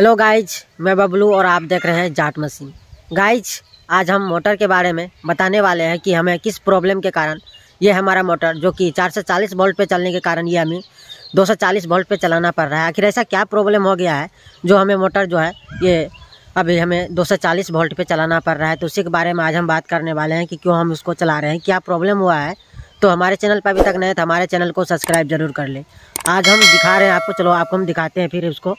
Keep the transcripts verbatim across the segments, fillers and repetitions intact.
Hello guys, मैं बबलू और आप देख रहे हैं जाट मशीन। गाइज, आज हम मोटर के बारे में बताने वाले हैं कि हमें किस प्रॉब्लम के कारण ये हमारा मोटर जो कि चार सौ चालीस वोल्ट पे चलने के कारण ये हमें दो सौ चालीस वोल्ट पे चलाना पड़ रहा है। आखिर ऐसा क्या प्रॉब्लम हो गया है जो हमें मोटर जो है ये अभी हमें दो सौ चालीस वोल्ट पे चलाना पड़ रहा है। तो उसी के बारे में आज हम बात करने वाले हैं कि क्यों हम उसको चला रहे हैं, क्या प्रॉब्लम हुआ है। तो हमारे चैनल पर अभी तक नए तो हमारे चैनल को सब्सक्राइब जरूर कर लें। आज हम दिखा रहे हैं आपको, चलो आपको हम दिखाते हैं फिर उसको।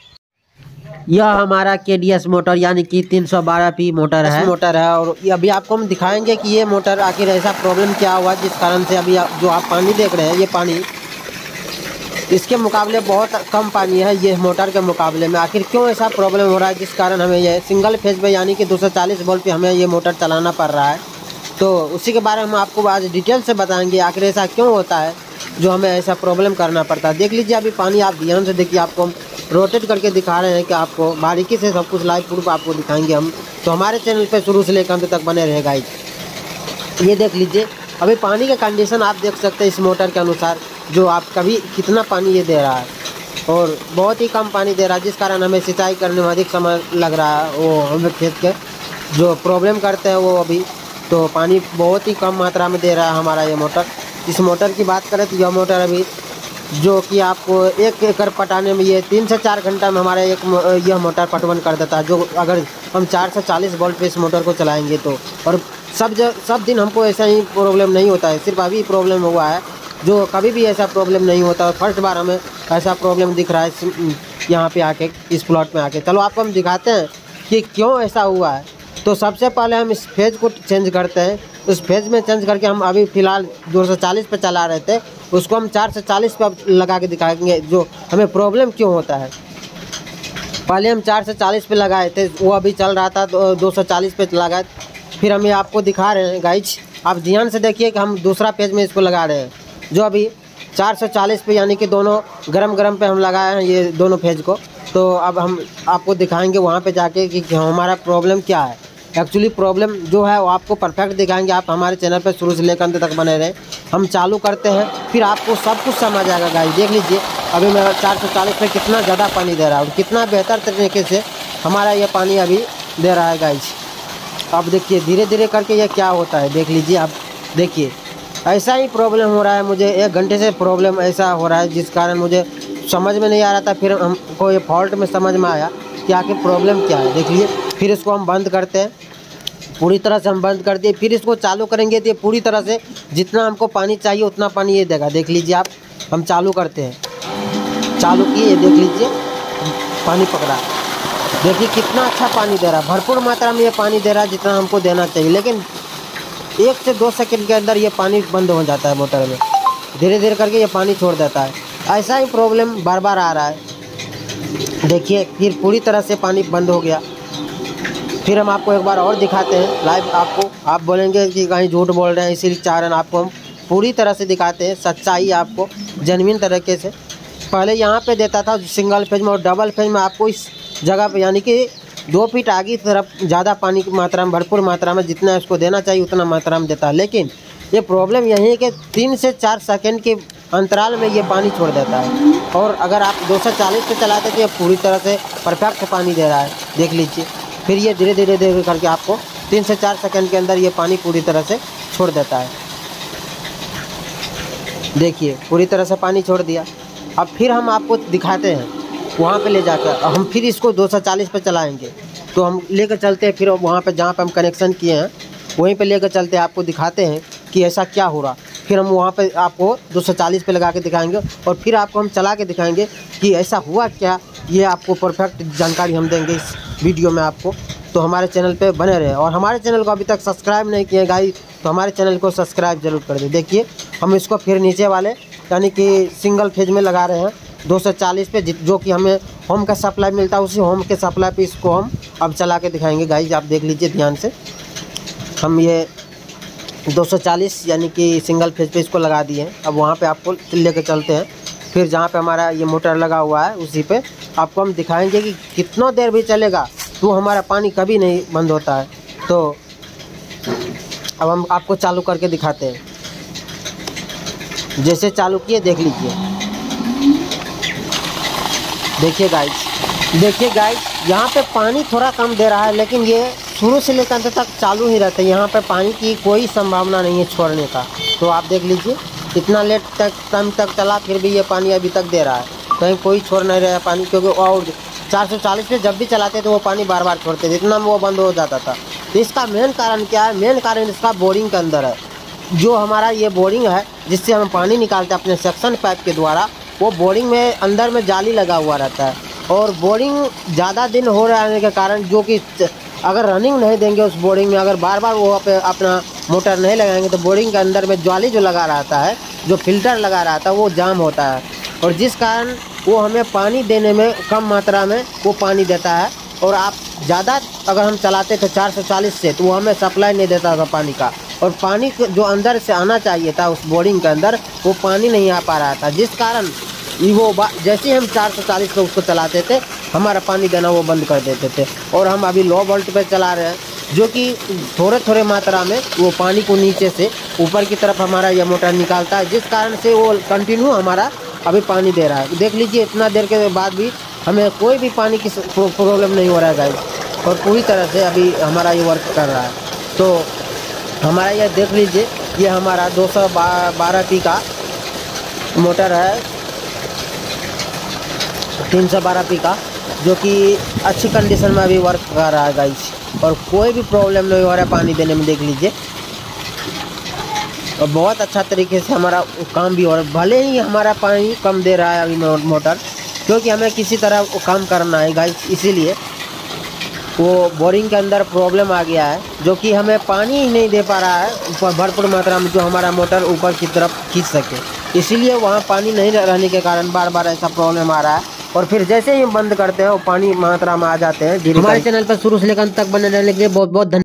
यह हमारा के डी एस मोटर यानी कि तीन सौ बारह पी मोटर है मोटर है और अभी आपको हम दिखाएंगे कि ये मोटर आखिर ऐसा प्रॉब्लम क्या हुआ जिस कारण से अभी आप जो आप पानी देख रहे हैं, ये पानी इसके मुकाबले बहुत कम पानी है ये मोटर के मुकाबले में। आखिर क्यों ऐसा प्रॉब्लम हो रहा है जिस कारण हमें ये सिंगल फेज में यानी कि दो सौ चालीस वोल्ट पे हमें ये मोटर चलाना पड़ रहा है। तो उसी के बारे में हम आपको आज डिटेल से बताएँगे आखिर ऐसा क्यों होता है जो हमें ऐसा प्रॉब्लम करना पड़ता है। देख लीजिए अभी पानी, आप ध्यान से देखिए, आपको हम रोटेट करके दिखा रहे हैं कि आपको बारीकी से सब कुछ लाइव प्रूफ आपको दिखाएंगे हम। तो हमारे चैनल पे शुरू से लेकर अंत तक बने रहे गाइस। ये देख लीजिए अभी पानी का कंडीशन आप देख सकते हैं इस मोटर के अनुसार जो आप कभी कितना पानी ये दे रहा है और बहुत ही कम पानी दे रहा है जिस कारण हमें सिंचाई करने में अधिक समय लग रहा है। वो हमें खेत के जो प्रॉब्लम करते हैं वो अभी तो पानी बहुत ही कम मात्रा में दे रहा है हमारा ये मोटर। इस मोटर की बात करें तो यह मोटर अभी जो कि आपको एक एकड़ पटाने में ये तीन से चार घंटा में हमारा एक यह मोटर पटवन कर देता है, जो अगर हम चार से चालीस वोल्ट पे इस मोटर को चलाएंगे तो। और सब ज, सब दिन हमको ऐसा ही प्रॉब्लम नहीं होता है, सिर्फ अभी प्रॉब्लम हुआ है, जो कभी भी ऐसा प्रॉब्लम नहीं होता है। फर्स्ट बार हमें ऐसा प्रॉब्लम दिख रहा है यहाँ पे आके, इस प्लॉट में आके। चलो आपको हम दिखाते हैं कि क्यों ऐसा हुआ है। तो सबसे पहले हम इस फेज को चेंज करते हैं। उस फेज में चेंज करके हम अभी फ़िलहाल दो सौ चालीस पे चला रहे थे, उसको हम चार सौ चालीस पे अब लगा के दिखाएंगे जो हमें प्रॉब्लम क्यों होता है। पहले हम चार सौ चालीस पे लगाए थे, वो अभी चल रहा था दो सौ चालीस पे लगाए, फिर हम ये आपको दिखा रहे हैं गाइज। आप ध्यान से देखिए कि हम दूसरा पेज में इसको लगा रहे हैं जो अभी चार सौ चालीस पे यानी कि दोनों गरम गरम पे हम लगाए हैं ये दोनों फेज को। तो अब हम आपको दिखाएंगे वहाँ पर जाके कि हमारा प्रॉब्लम क्या है। एक्चुअली प्रॉब्लम जो है वो आपको परफेक्ट दिखाएंगे। आप हमारे चैनल पर शुरू से लेकर अंत तक बने रहें। हम चालू करते हैं फिर आपको सब कुछ समझ आएगा गाइस। देख लीजिए अभी मैं चार सौ चालीस पे कितना ज़्यादा पानी दे रहा है और कितना बेहतर तरीके से हमारा ये पानी अभी दे रहा है गाइस। अब देखिए धीरे धीरे करके ये क्या होता है, देख लीजिए आप। देखिए ऐसा ही प्रॉब्लम हो रहा है, मुझे एक घंटे से प्रॉब्लम ऐसा हो रहा है जिस कारण मुझे समझ में नहीं आ रहा था। फिर हमको ये फॉल्ट में समझ में आया कि आखिर प्रॉब्लम क्या है। देखिए फिर इसको हम बंद करते हैं, पूरी तरह से हम बंद कर दिए, फिर इसको चालू करेंगे तो ये पूरी तरह से जितना हमको पानी चाहिए उतना पानी ये देगा। देख लीजिए आप, हम चालू करते हैं, चालू किए, देख लीजिए पानी पकड़ा। देखिए कितना अच्छा पानी दे रहा है, भरपूर मात्रा में ये पानी दे रहा है जितना हमको देना चाहिए। लेकिन एक से दो सेकंड के अंदर ये पानी बंद हो जाता है मोटर में, धीरे धीरे करके ये पानी छोड़ देता है। ऐसा ही प्रॉब्लम बार बार आ रहा है। देखिए फिर पूरी तरह से पानी बंद हो गया। फिर हम आपको एक बार और दिखाते हैं लाइव। आपको आप बोलेंगे कि कहीं झूठ बोल रहे हैं, इसीलिए कारण आपको हम पूरी तरह से दिखाते हैं सच्चाई आपको जेन्युइन तरीके से। पहले यहाँ पे देता था सिंगल फेज में और डबल फेज में आपको इस जगह पे यानी कि दो फीट आगे तरफ ज़्यादा पानी की मात्रा में, भरपूर मात्रा में जितना इसको देना चाहिए उतना मात्रा में देता है। लेकिन ये प्रॉब्लम यही है कि तीन से चार सेकेंड के अंतराल में ये पानी छोड़ देता है। और अगर आप दो सौ चालीस पे चलाते तो ये पूरी तरह से परफेक्ट पानी दे रहा है। देख लीजिए फिर ये धीरे धीरे धीरे करके आपको तीन से चार सेकंड के अंदर ये पानी पूरी तरह से छोड़ देता है। देखिए पूरी तरह से पानी छोड़ दिया। अब फिर हम आपको दिखाते हैं वहाँ पे ले जाकर, हम फिर इसको दो सौ चालीस पे चलाएंगे। तो हम लेकर चलते हैं फिर वहाँ पे जहाँ पे हम कनेक्शन किए हैं वहीं पे लेकर चलते हैं, आपको दिखाते हैं कि ऐसा क्या हो रहा। फिर हम वहाँ पर आपको दो सौ चालीस पे लगा के दिखाएंगे और फिर आपको हम चला के दिखाएंगे कि ऐसा हुआ क्या। ये आपको परफेक्ट जानकारी हम देंगे इस वीडियो में आपको। तो हमारे चैनल पे बने रहें और हमारे चैनल को अभी तक सब्सक्राइब नहीं किए गाइस तो हमारे चैनल को सब्सक्राइब जरूर कर दें। देखिए हम इसको फिर नीचे वाले यानी कि सिंगल फेज में लगा रहे हैं दो सौ चालीस पे, जो कि हमें होम का सप्लाई मिलता है, उसी होम के सप्लाई पे इसको हम अब चला के दिखाएँगे गाइस। आप देख लीजिए ध्यान से, हम ये दो सौ चालीस यानी कि सिंगल फेज पे इसको लगा दिए हैं। अब वहाँ पे आपको लेकर चलते हैं फिर जहाँ पे हमारा ये मोटर लगा हुआ है उसी पे आपको हम दिखाएंगे कि कितना देर भी चलेगा तो हमारा पानी कभी नहीं बंद होता है। तो अब हम आपको चालू करके दिखाते हैं। जैसे चालू किए देख लीजिए, देखिए गाइस देखिए गाइस, यहाँ पे पानी थोड़ा कम दे रहा है, लेकिन ये शुरू से लेकर अंत तक चालू ही रहता है। यहाँ पे पानी की कोई संभावना नहीं है छोड़ने का। तो आप देख लीजिए, इतना लेट तक टाइम तक चला, फिर भी ये पानी अभी तक दे रहा है, कहीं कोई छोड़ नहीं रहा है पानी। क्योंकि और चार सौ चालीस पे जब भी चलाते थे वो पानी बार बार छोड़ते थे, इतना वो बंद हो जाता था। तो इसका मेन कारण क्या है? मेन कारण इसका बोरिंग के अंदर है। जो हमारा ये बोरिंग है जिससे हम पानी निकालते हैं अपने सेक्शन पाइप के द्वारा, वो बोरिंग में अंदर में जाली लगा हुआ रहता है। और बोरिंग ज़्यादा दिन हो रहने के कारण, जो कि अगर रनिंग नहीं देंगे उस बोरिंग में, अगर बार बार वो अपना मोटर नहीं लगाएंगे तो बोरिंग के अंदर में जाली जो लगा रहता है, जो फिल्टर लगा रहता है, वो जाम होता है। और जिस कारण वो हमें पानी देने में कम मात्रा में वो पानी देता है। और आप ज़्यादा अगर हम चलाते थे चार सौ चालीस से, तो वो हमें सप्लाई नहीं देता था पानी का। और पानी जो अंदर से आना चाहिए था उस बोरिंग के अंदर, वो पानी नहीं आ पा रहा था, जिस कारण वो जैसे हम चार सौ चालीस पे उसको चलाते थे, हमारा पानी देना वो बंद कर देते थे। और हम अभी लो वोल्ट पे चला रहे हैं, जो कि थोड़े थोड़े मात्रा में वो पानी को नीचे से ऊपर की तरफ हमारा यह मोटर निकालता है, जिस कारण से वो कंटिन्यू हमारा अभी पानी दे रहा है। देख लीजिए, इतना देर के बाद भी हमें कोई भी पानी की प्रॉब्लम नहीं हो रहा है गाइस, और पूरी तरह से अभी हमारा ये वर्क कर रहा है। तो हमारा यह देख लीजिए, ये हमारा दो सौ बारह पी का मोटर है, तीन सौ बारह पी का, जो कि अच्छी कंडीशन में अभी वर्क कर रहा है गाइस, और कोई भी प्रॉब्लम नहीं हो रहा है पानी देने में। देख लीजिए, और बहुत अच्छा तरीके से हमारा काम भी हो रहा है। भले ही हमारा पानी कम दे रहा है अभी मोटर, क्योंकि हमें किसी तरह काम करना है गाइस, इसीलिए वो बोरिंग के अंदर प्रॉब्लम आ गया है, जो कि हमें पानी ही नहीं दे पा रहा है भरपूर मात्रा में, जो हमारा मोटर ऊपर की तरफ खींच सके। इसीलिए वहाँ पानी नहीं रहने के कारण बार बार ऐसा प्रॉब्लम आ रहा है। और फिर जैसे ही बंद करते हैं वो पानी मात्रा में आ जाते हैं। हमारे चैनल पर शुरू से लेकर अंत तक बने रहने के लिए बहुत बहुत धन्यवाद।